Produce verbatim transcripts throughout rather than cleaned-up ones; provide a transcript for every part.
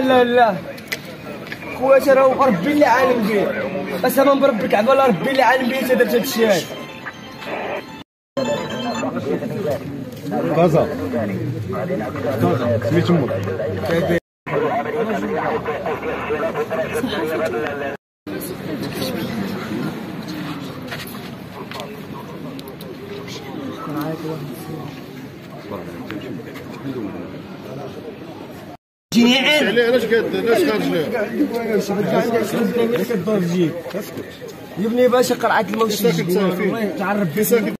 لا لا خواتي راه ربي اللي عالم به، قسما بربي الكعبه لا ربي اللي عالم به تدرت هاد الشيء هذا. كازا كازا سميتو مول جيني عين علاش قاد علاش خارج يا بني باش قرعه الموت تعرف بيساك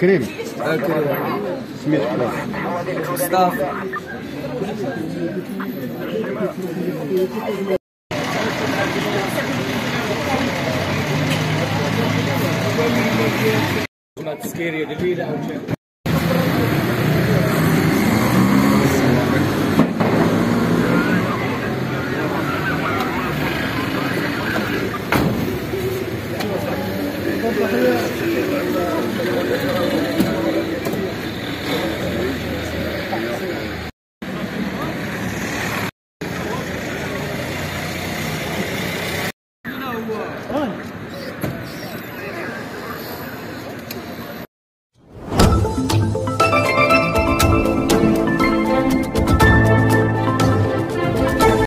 كريم سميتك ما تسكيري دبيله او شيء.